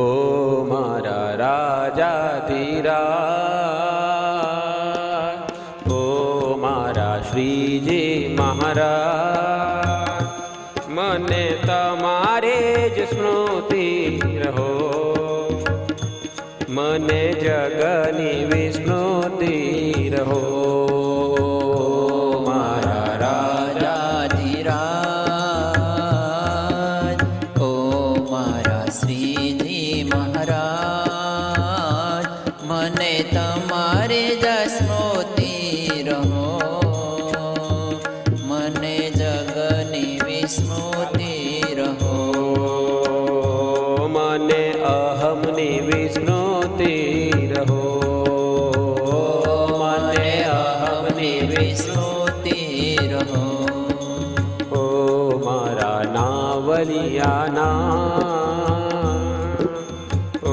ओ मारा राजा तेरा, ओ मारा श्रीजी महाराज, मने तमारे ज स्मृति रहो, मने जगनी विस्मृति रहो। बलियाना ओ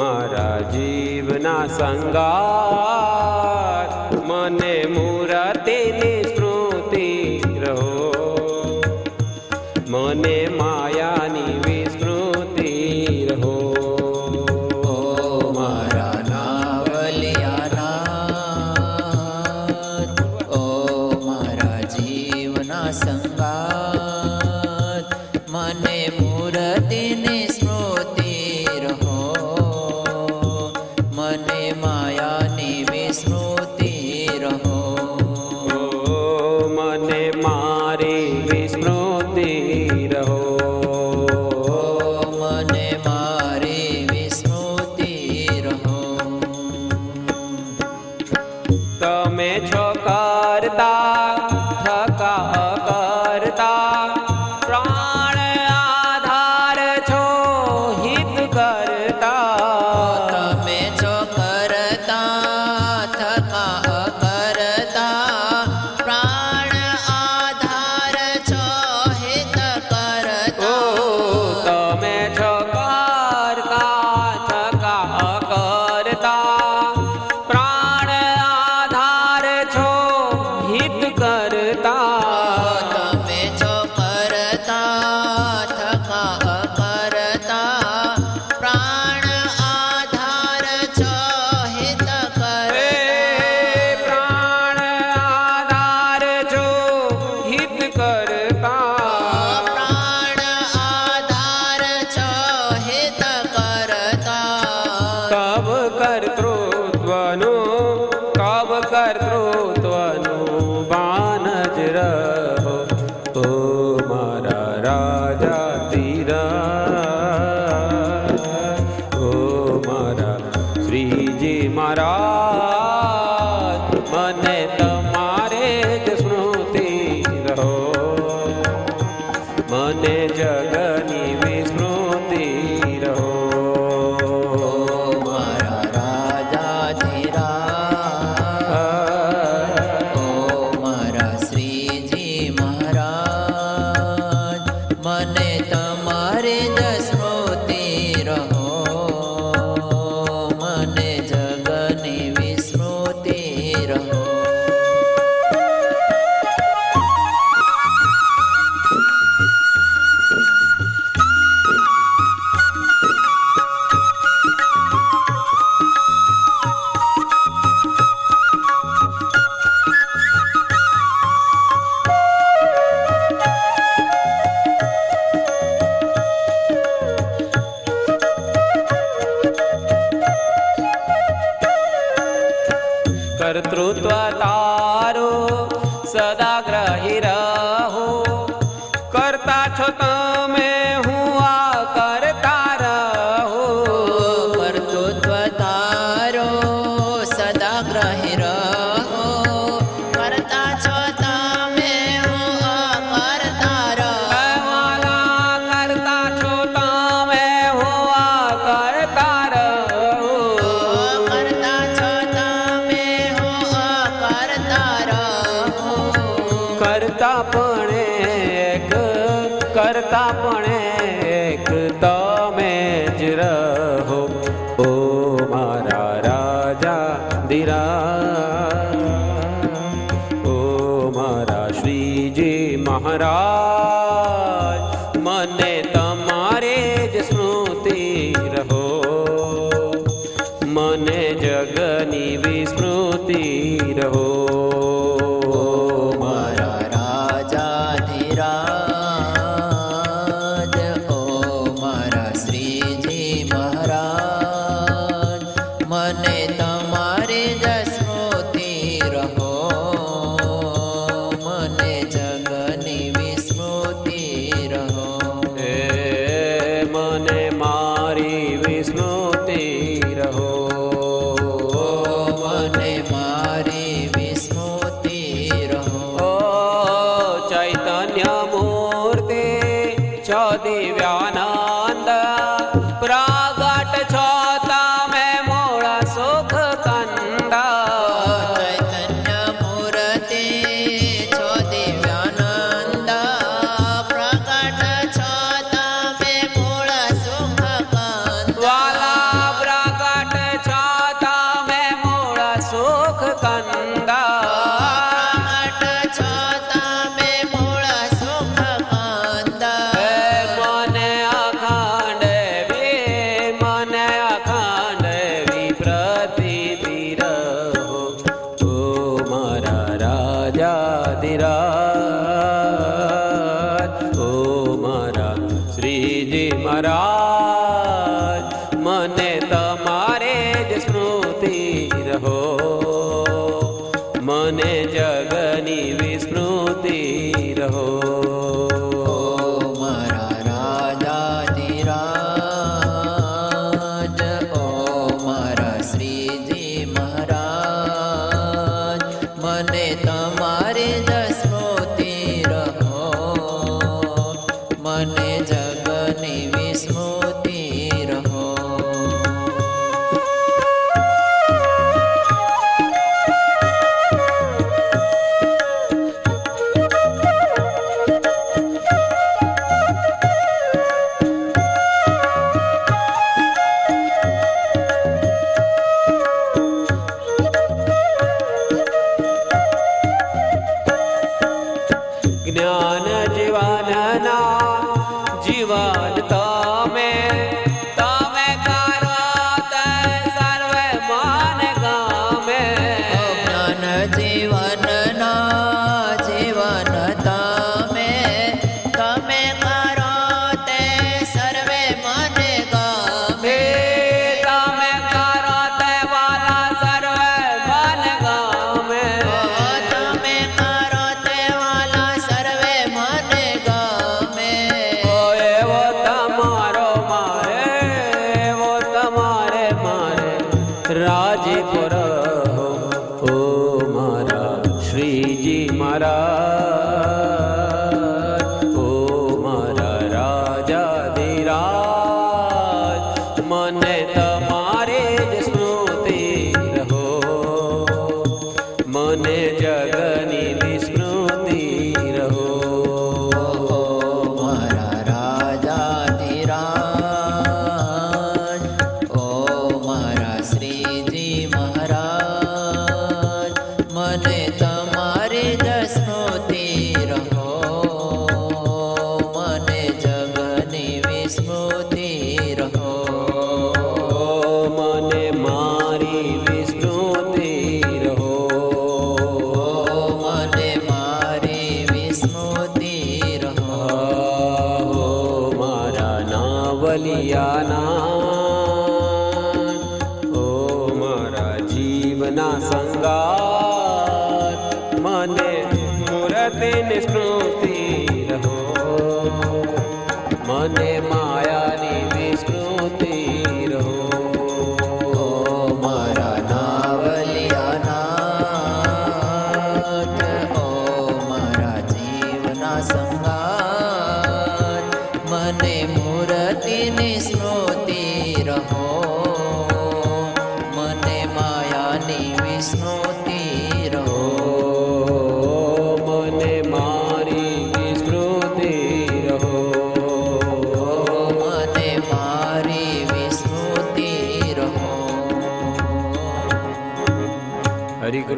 मारा जीवना संगार, मने मूर्ति स्मृति रहो, मने माया विस्मृति रहो। ओ मारा नावलियाना ओ मारा जीवना संगार, मने मूर्ति ने स्मृति रहो, मने माया ने विस्मृति रहो। ओ मने मारे विस्मृति रहो, मने मारे विस्मृति रहो। तमे छो करता थका करता, कर्तृत्व तारो सदा ग्रही रहो, करता छो तमे हुआ करता रहो। कर्तृत्व तारो सदा ग्रही रहो, करता छो तमे हुआ करता रहो, करता छो तमे हुआ करता रहो। करतापणे एक तमे ज रहो। ओ मारा राजा धीरा, ओ मारा श्रीजी महाराज, मने तमारे ज स्मृति रहो। મને તમારે જ સ્મૃતિ રહો, મને જગની વિસ્મૃતિ રહો।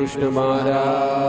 कृष्ण महाराज।